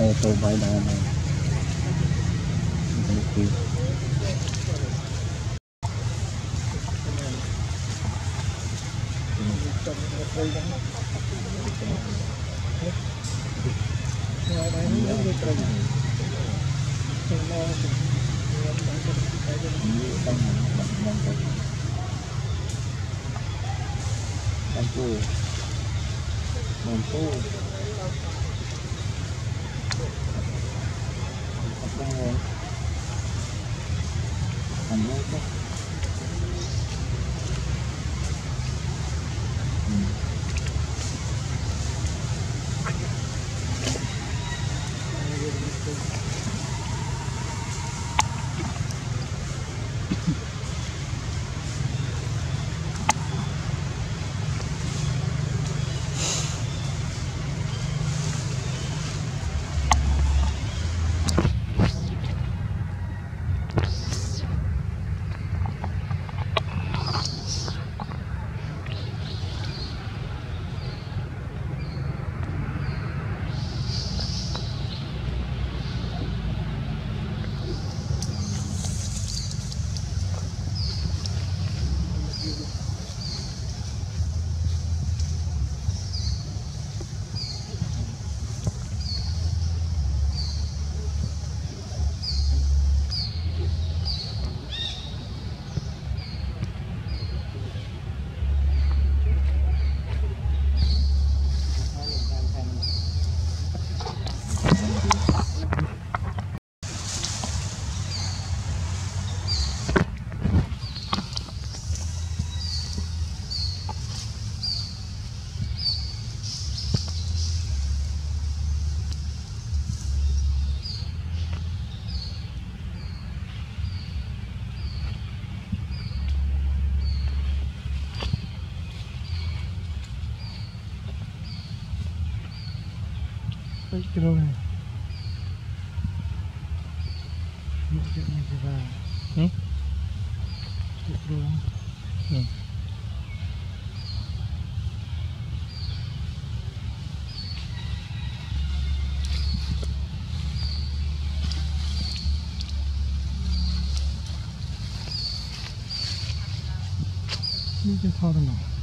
Auto by Diana. Thank you. Cái đâu này? Những chuyện này thì vào. Hả? Chuyện đâu không? Ừ. Những chuyện thao đâu nào?